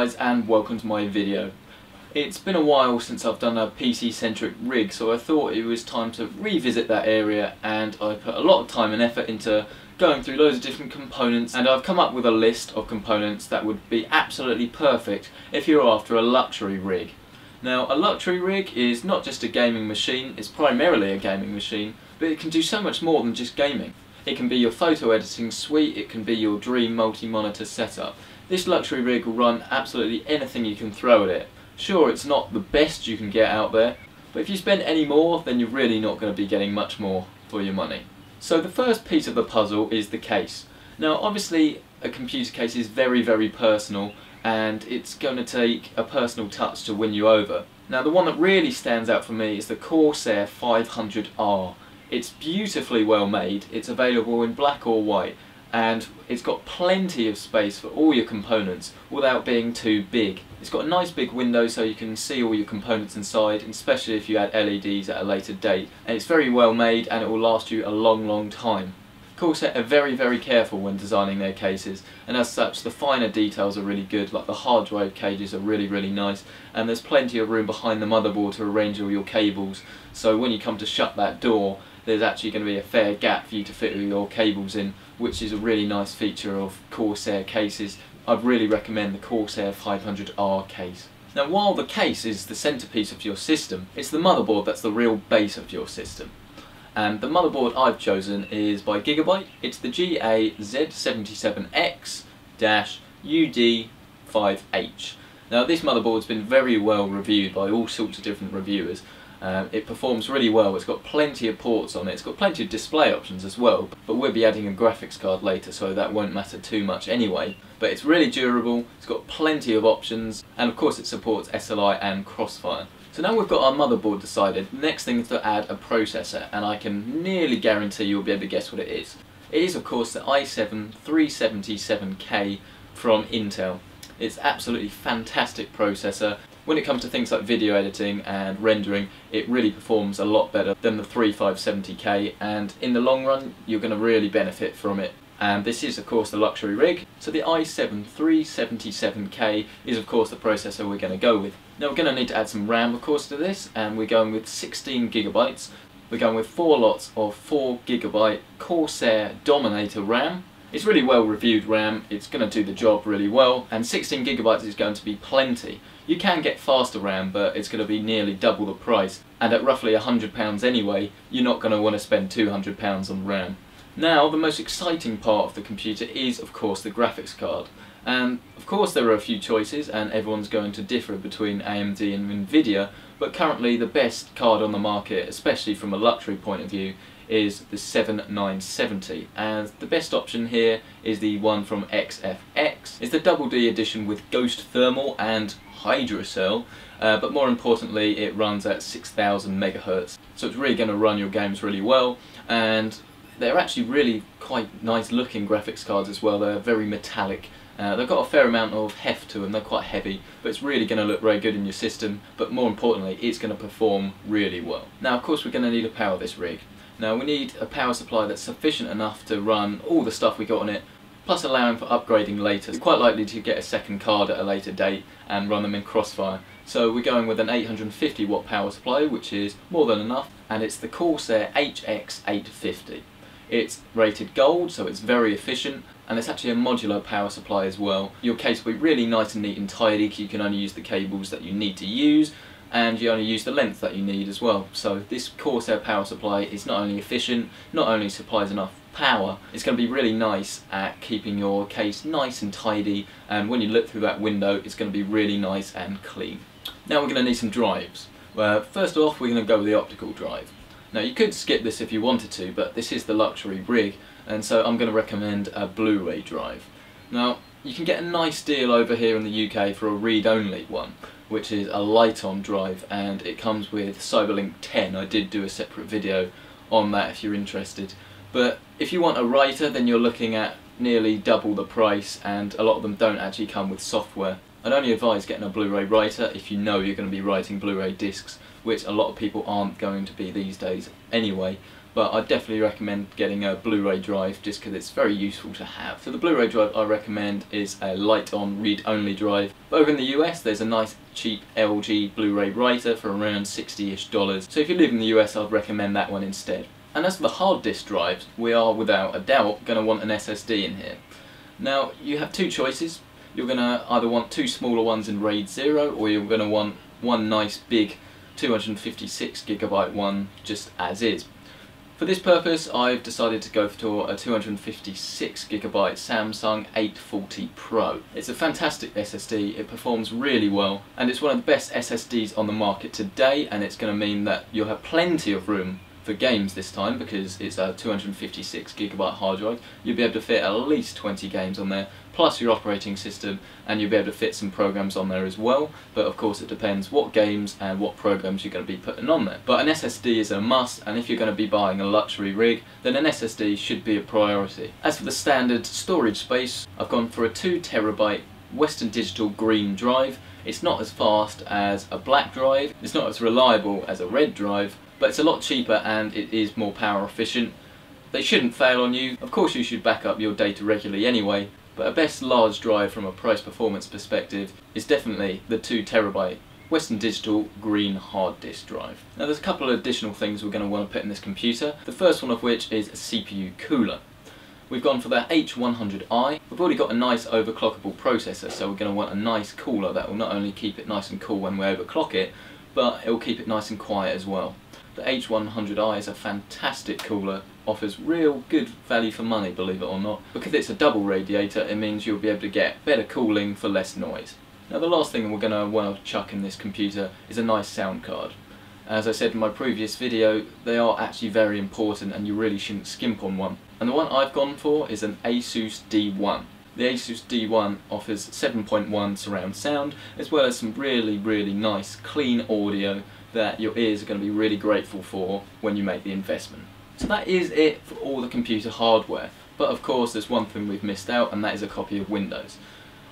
guys, and welcome to my video. It's been a while since I've done a PC centric rig, so I thought it was time to revisit that area, and I put a lot of time and effort into going through loads of different components, and I've come up with a list of components that would be absolutely perfect if you're after a luxury rig. Now, a luxury rig is not just a gaming machine, it's primarily a gaming machine, but it can do so much more than just gaming. It can be your photo editing suite, it can be your dream multi-monitor setup. This luxury rig will run absolutely anything you can throw at it. Sure, it's not the best you can get out there, but if you spend any more, then you're really not going to be getting much more for your money. So the first piece of the puzzle is the case. Now, obviously, a computer case is very, very personal, and it's going to take a personal touch to win you over. Now, the one that really stands out for me is the Corsair 500R. It's beautifully well made, it's available in black or white, and it's got plenty of space for all your components without being too big. It's got a nice big window so you can see all your components inside, especially if you add LEDs at a later date. And it's very well made and it will last you a long, long time. Corsair are very, very careful when designing their cases, and as such the finer details are really good, like the hard drive cages are really, really nice, and there's plenty of room behind the motherboard to arrange all your cables, so when you come to shut that door there's actually going to be a fair gap for you to fit all your cables in, which is a really nice feature of Corsair cases. I'd really recommend the Corsair 500R case. Now, while the case is the centrepiece of your system, it's the motherboard that's the real base of your system. And the motherboard I've chosen is by Gigabyte. It's the GA-Z77X-UD5H. Now, this motherboard's been very well reviewed by all sorts of different reviewers. It performs really well, it's got plenty of ports on it, it's got plenty of display options as well, but we'll be adding a graphics card later so that won't matter too much anyway. But it's really durable, it's got plenty of options, and of course it supports SLI and Crossfire. So now we've got our motherboard decided, the next thing is to add a processor, and I can nearly guarantee you'll be able to guess what it is. It is of course the i7-3770K from Intel. It's absolutely fantastic processor. When it comes to things like video editing and rendering, it really performs a lot better than the 3570K, and in the long run you're going to really benefit from it. And this is of course the luxury rig, so the i7-3770K is of course the processor we're going to go with. Now we're going to need to add some RAM of course to this, and we're going with 16 GB. We're going with 4 lots of 4 GB Corsair Dominator RAM. It's really well reviewed RAM, it's going to do the job really well, and 16 GB is going to be plenty. You can get faster RAM, but it's going to be nearly double the price, and at roughly £100 anyway, you're not going to want to spend £200 on RAM. Now, the most exciting part of the computer is of course the graphics card, and of course there are a few choices and everyone's going to differ between AMD and Nvidia, but currently the best card on the market, especially from a luxury point of view, is the 7970, and the best option here is the one from XFX. It's the Double D edition with Ghost Thermal and Hydrocell, but more importantly it runs at 6000 MHz, so it's really going to run your games really well, and they're actually really quite nice looking graphics cards as well. They're very metallic, they've got a fair amount of heft to them, they're quite heavy, but it's really going to look very good in your system, but more importantly it's going to perform really well. Now of course we're going to need to power this rig. Now we need a power supply that's sufficient enough to run all the stuff we got on it, plus allowing for upgrading later. You're quite likely to get a second card at a later date and run them in Crossfire. So we're going with an 850 watt power supply, which is more than enough, and it's the Corsair HX850. It's rated gold, so it's very efficient, and it's actually a modular power supply as well. Your case will be really nice and neat and tidy, because you can only use the cables that you need to use, and you only use the length that you need as well. So this Corsair power supply is not only efficient, not only supplies enough power, it's going to be really nice at keeping your case nice and tidy, and when you look through that window it's going to be really nice and clean. Now we're going to need some drives. First off we're going to go with the optical drive. Now you could skip this if you wanted to, but this is the luxury rig, and so I'm going to recommend a Blu-ray drive. Now you can get a nice deal over here in the UK for a read-only one, which is a Lite-On drive, and it comes with Cyberlink 10. I did do a separate video on that if you're interested. But if you want a writer, then you're looking at nearly double the price, and a lot of them don't actually come with software. I'd only advise getting a Blu-ray writer if you know you're going to be writing Blu-ray discs, which a lot of people aren't going to be these days anyway. but I definitely recommend getting a Blu-ray drive just because it's very useful to have. So the Blu-ray drive I recommend is a Lite-On read-only drive. Over in the US there's a nice cheap LG Blu-ray writer for around $60-ish, so if you live in the US I'd recommend that one instead. And as for the hard disk drives, we are without a doubt going to want an SSD in here. Now you have two choices. You're going to either want two smaller ones in RAID 0 or you're going to want one nice big 256GB one just as is. For this purpose I've decided to go for a 256GB Samsung 840 Pro. It's a fantastic SSD, it performs really well, and it's one of the best SSDs on the market today, and it's going to mean that you'll have plenty of room for games this time because it's a 256GB hard drive. You'll be able to fit at least 20 games on there, plus your operating system, and you'll be able to fit some programs on there as well, but of course it depends what games and what programs you're going to be putting on there. But an SSD is a must, and if you're going to be buying a luxury rig, then an SSD should be a priority. As for the standard storage space, I've gone for a 2TB Western Digital green drive. It's not as fast as a black drive, it's not as reliable as a red drive, but it's a lot cheaper and it is more power efficient. They shouldn't fail on you. Of course you should back up your data regularly anyway, but a best large drive from a price performance perspective is definitely the 2TB Western Digital green hard disk drive. Now there's a couple of additional things we're going to want to put in this computer, the first one of which is a CPU cooler. We've gone for the H100i. We've already got a nice overclockable processor, so we're going to want a nice cooler that will not only keep it nice and cool when we overclock it, but it will keep it nice and quiet as well. The H100i is a fantastic cooler, offers real good value for money, believe it or not. Because it's a double radiator, it means you'll be able to get better cooling for less noise. Now the last thing we're going to want to chuck in this computer is a nice sound card. As I said in my previous video, they are actually very important and you really shouldn't skimp on one. And the one I've gone for is an Asus D1. The Asus D1 offers 7.1 surround sound, as well as some really nice clean audio that your ears are going to be really grateful for when you make the investment. So that is it for all the computer hardware, but of course there's one thing we've missed out, and that is a copy of Windows.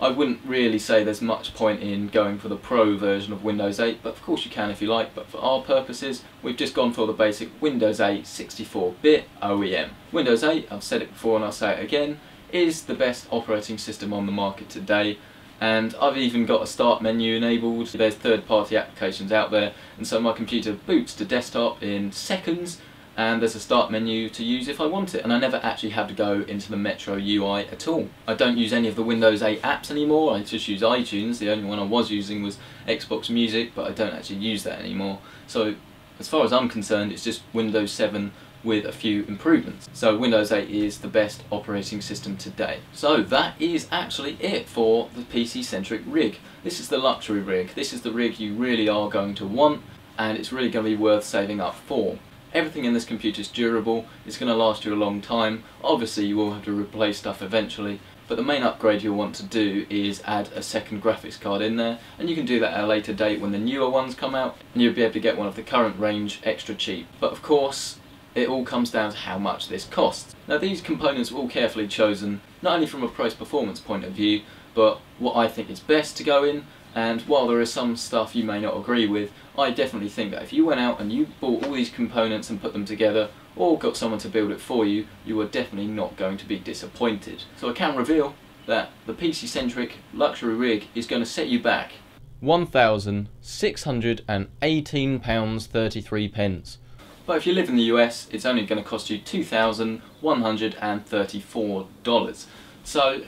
I wouldn't really say there's much point in going for the Pro version of Windows 8, but of course you can if you like, but for our purposes we've just gone for the basic Windows 8 64-bit OEM. Windows 8, I've said it before and I'll say it again, is the best operating system on the market today. And I've even got a start menu enabled. There's third-party applications out there, and so my computer boots to desktop in seconds, and there's a start menu to use if I want it, and I never actually have to go into the Metro UI at all. I don't use any of the Windows 8 apps anymore, I just use iTunes. The only one I was using was Xbox Music, but I don't actually use that anymore. So as far as I'm concerned, it's just Windows 7 with a few improvements. So Windows 8 is the best operating system today. So that is actually it for the PC-centric rig. This is the luxury rig. This is the rig you really are going to want, and it's really going to be worth saving up for. Everything in this computer is durable, it's going to last you a long time. Obviously you will have to replace stuff eventually, but the main upgrade you'll want to do is add a second graphics card in there, and you can do that at a later date when the newer ones come out, and you'll be able to get one of the current range extra cheap. But of course, it all comes down to how much this costs. Now these components are all carefully chosen, not only from a price performance point of view, but what I think is best to go in, and while there is some stuff you may not agree with, I definitely think that if you went out and you bought all these components and put them together, or got someone to build it for you, you are definitely not going to be disappointed. So I can reveal that the PC-centric luxury rig is going to set you back £1,618.33. But if you live in the US, it's only going to cost you $2,134. So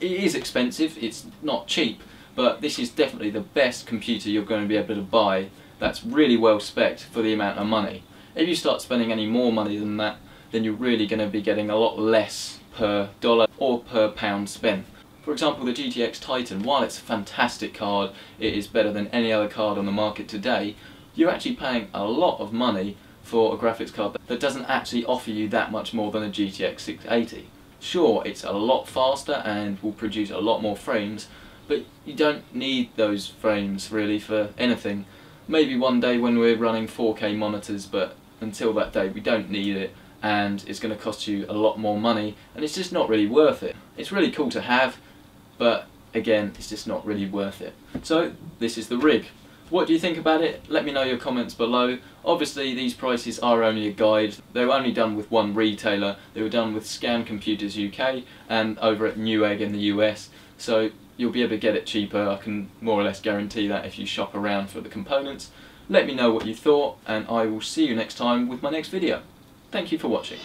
it is expensive, it's not cheap, but this is definitely the best computer you're going to be able to buy that's really well spec'd for the amount of money. If you start spending any more money than that, then you're really going to be getting a lot less per dollar or per pound spent. For example, the GTX Titan, while it's a fantastic card, it is better than any other card on the market today, you're actually paying a lot of money for a graphics card that doesn't actually offer you that much more than a GTX 680. Sure, it's a lot faster and will produce a lot more frames, but you don't need those frames really for anything. Maybe one day when we're running 4K monitors, but until that day we don't need it, and it's going to cost you a lot more money, and it's just not really worth it. It's really cool to have, but again, it's just not really worth it. So this is the rig. What do you think about it? Let me know your comments below. Obviously these prices are only a guide. They were only done with one retailer. They were done with Scan Computers UK and over at Newegg in the US. So you'll be able to get it cheaper. I can more or less guarantee that if you shop around for the components. Let me know what you thought and I will see you next time with my next video. Thank you for watching.